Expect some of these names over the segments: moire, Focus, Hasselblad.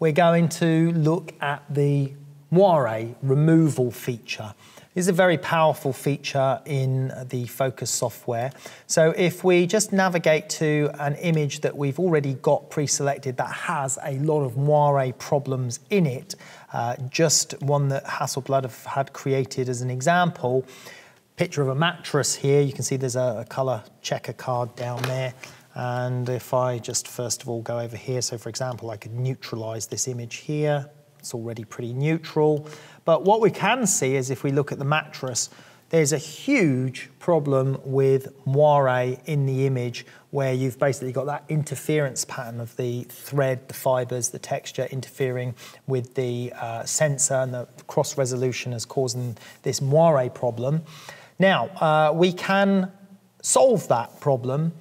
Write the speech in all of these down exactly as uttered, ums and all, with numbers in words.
we're going to look at the moire removal feature. This is a very powerful feature in the Focus software. So if we just navigate to an image that we've already got pre-selected that has a lot of moire problems in it, uh, just one that Hasselblad have had created as an example, picture of a mattress here, you can see there's a, a color checker card down there. And if I just first of all go over here, so for example, I could neutralize this image here. It's already pretty neutral. But what we can see is if we look at the mattress, there's a huge problem with moire in the image where you've basically got that interference pattern of the thread, the fibers, the texture interfering with the uh, sensor, and the cross resolution is causing this moire problem. Now, uh, we can solve that problem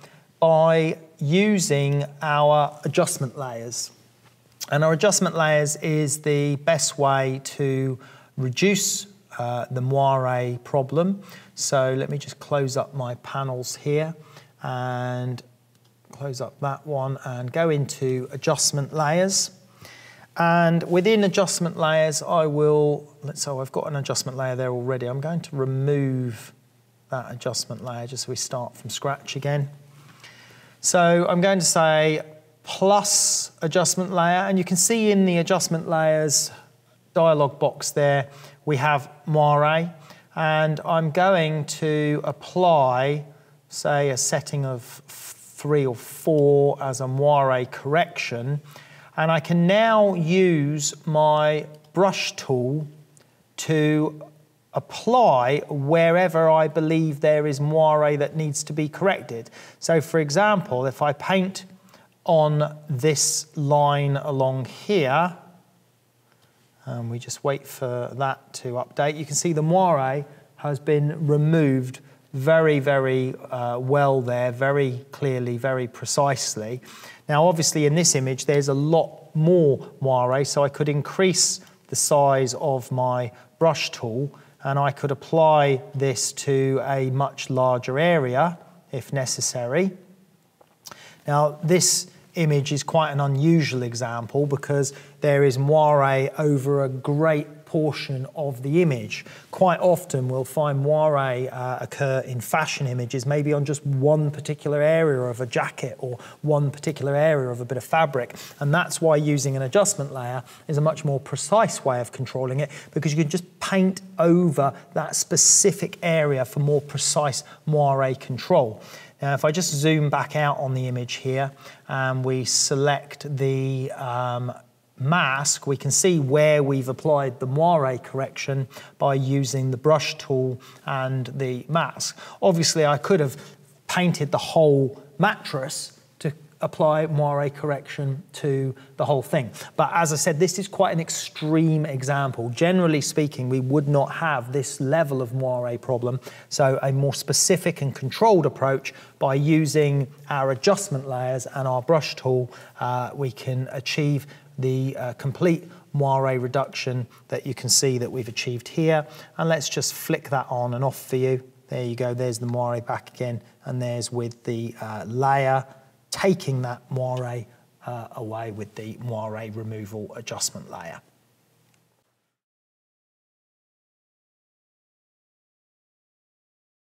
by using our adjustment layers. And our adjustment layers is the best way to reduce uh, the moire problem. So let me just close up my panels here and close up that one and go into adjustment layers. And within adjustment layers, I will, so I've got an adjustment layer there already. I'm going to remove that adjustment layer just so we start from scratch again. So I'm going to say plus adjustment layer, and you can see in the adjustment layers dialog box there, we have moire, and I'm going to apply, say, a setting of three or four as a moire correction, and I can now use my brush tool to apply wherever I believe there is moire that needs to be corrected. So for example, if I paint on this line along here, and we just wait for that to update, you can see the moire has been removed very, very uh, well there, very clearly, very precisely. Now obviously in this image there's a lot more moire, so I could increase the size of my brush tool and I could apply this to a much larger area if necessary. Now this image is quite an unusual example because there is moire over a great portion of the image. Quite often we'll find moire uh, occur in fashion images, maybe on just one particular area of a jacket or one particular area of a bit of fabric. And that's why using an adjustment layer is a much more precise way of controlling it, because you can just paint over that specific area for more precise moire control. Now, if I just zoom back out on the image here and we select the um, mask, we can see where we've applied the moire correction by using the brush tool and the mask. Obviously, I could have painted the whole mattress to apply moire correction to the whole thing. But as I said, this is quite an extreme example. Generally speaking, we would not have this level of moire problem. So a more specific and controlled approach by using our adjustment layers and our brush tool, uh, we can achieve the uh, complete moire reduction that you can see that we've achieved here. And let's just flick that on and off for you. There you go, there's the moire back again, and there's with the uh, layer taking that moire uh, away with the moire removal adjustment layer.